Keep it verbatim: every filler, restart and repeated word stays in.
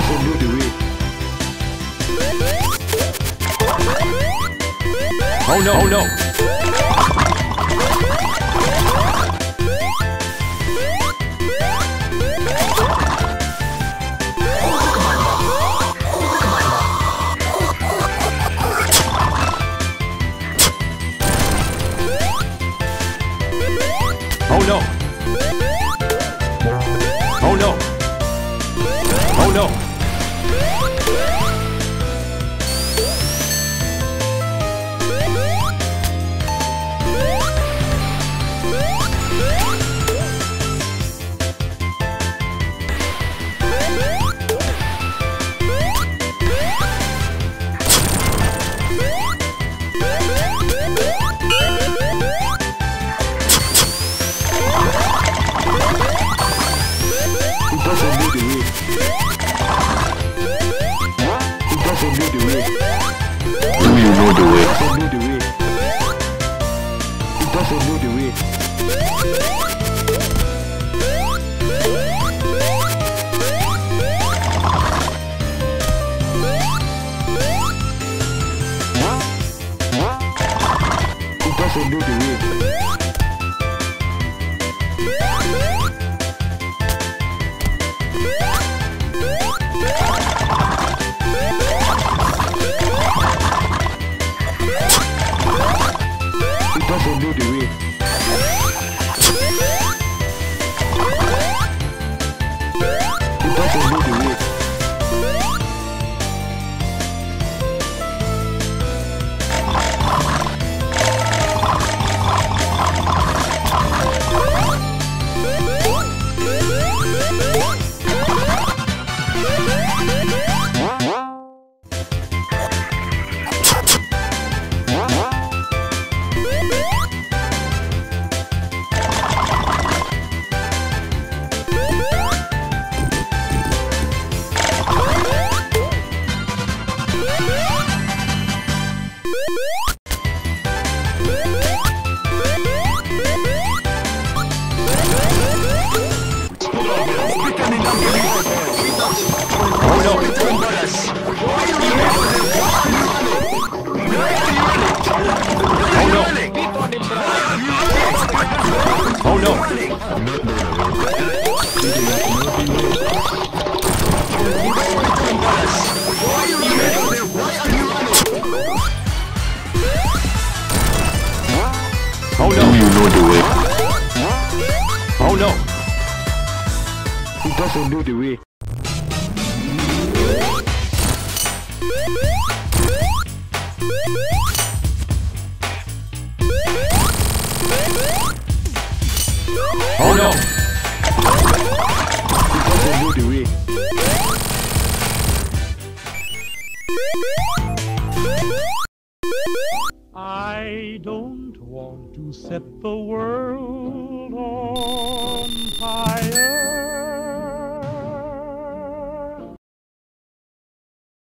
not only do it. Oh no, oh no. Oh no. Oh no. Oh no. I don't want to set the world